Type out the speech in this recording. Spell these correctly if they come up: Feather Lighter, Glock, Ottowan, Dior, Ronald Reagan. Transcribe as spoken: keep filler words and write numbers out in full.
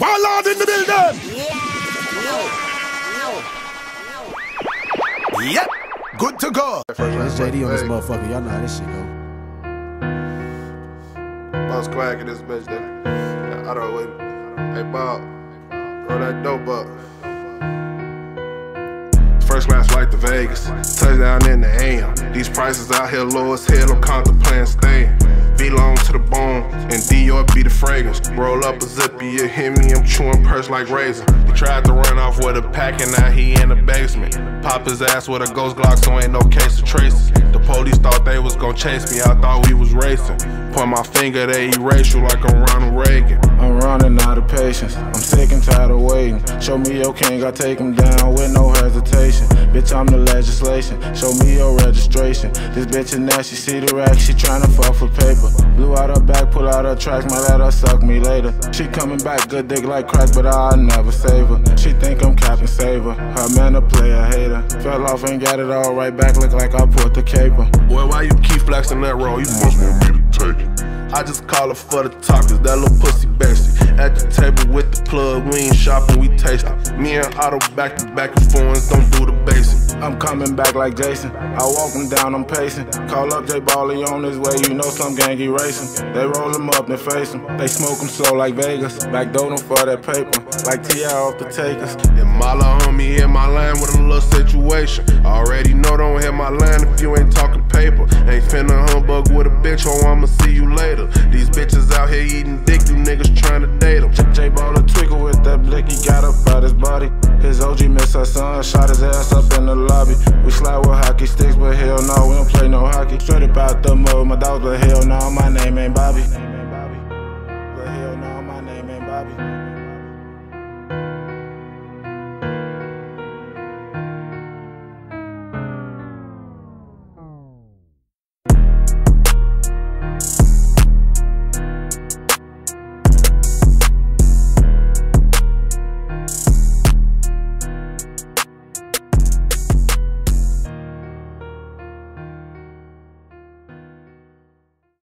Warlord in the building! Yeah. Yeah. Yep, good to go. First J D on this motherfucker, y'all know how this shit go. Boss quack in this bitch, nigga. I don't wait. Hey Bob, throw that dope up. First class flight to Vegas, touchdown in the A M. These prices out here low as hell, I'm contemplating staying. Be long to the bone, and Dior be the fragrance. Roll up a zippy, you hear me, I'm chewing purse like razor. He tried to run off with a pack and now he in the basement. Pop his ass with a ghost Glock, so ain't no case of traces. The police thought they was gon' chase me, I thought we was racing. Point my finger, they erase you like I'm Ronald Reagan. I'm running out of patience, I'm sick and tired of waiting. Show me your king, I take him down with no hesitation. Bitch, I'm the legislation, show me your registration. This bitch in there, she see the rack, she tryna fuck for paper. Blew out her back, pull out her tracks, might let her suck me later. She coming back, good dick like crack, but I'll never save her. She think I'm Captain Saver, her man a player hater. Fell off and got it all right back, look like I put the caper. Boy, why you keep flexing that roll, you must want me to take it. I just call her for the talk, cause that little pussy basic. At the table with the plug, we ain't shopping, we taste. Me and Otto back to back and foreigns, don't do the basic. I'm coming back like Jason, I walk him down, I'm pacing. Call up J Ballie on his way, you know some gang erasing. They roll him up, they face him, they smoke him slow like Vegas. Backdoor them for that paper, like T I off the takers. And Mala on me in my line with a little situation. I already know don't hit my line if you ain't talking paper. Ain't finna humbug with a bitch, oh I'ma see you later. These bitches out here eating dick, you niggas tryna date them. J Baller twiggle with that blick, he got up out his body. His O G missed her son, shot his ass up in the lobby. We slide with hockey sticks, but hell no, we don't play no hockey. Straight up out the mud, my dogs, but hell no, my name ain't Bobby. But hell no, my name ain't Bobby.